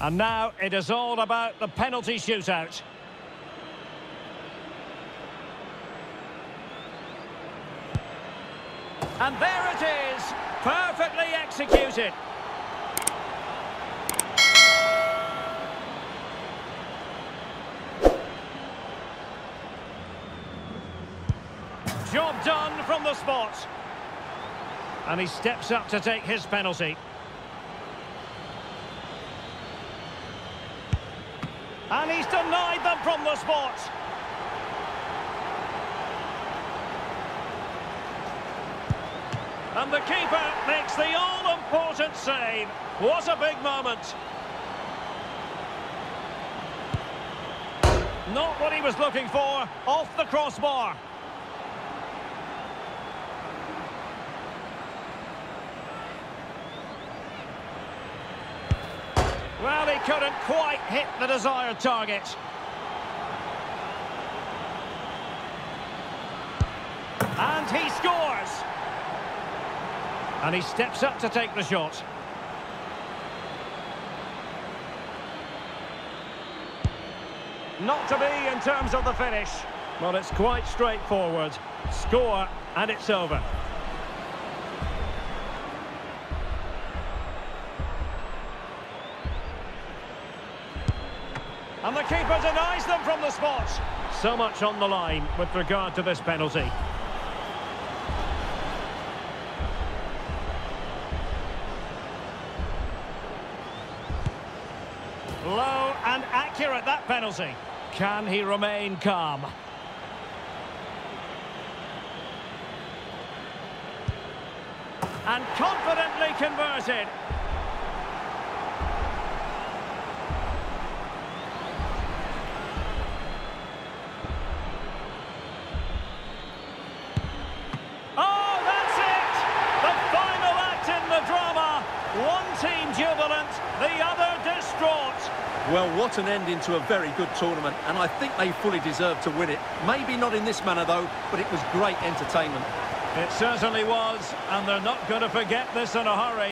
And now it is all about the penalty shootout. And there it is, perfectly executed. Job done from the spot. And he steps up to take his penalty. And he's denied them from the spot. And the keeper makes the all-important save. What a big moment. Not what he was looking for, off the crossbar. Well, he couldn't quite hit the desired target. And he scores. And he steps up to take the shot. Not to be in terms of the finish. Well, it's quite straightforward. Score, and it's over. And the keeper denies them from the spot. So much on the line with regard to this penalty. Low and accurate, that penalty. Can he remain calm? And confidently converted. Well, what an ending to a very good tournament, and I think they fully deserve to win it. Maybe not in this manner, though, but it was great entertainment. It certainly was, and they're not going to forget this in a hurry.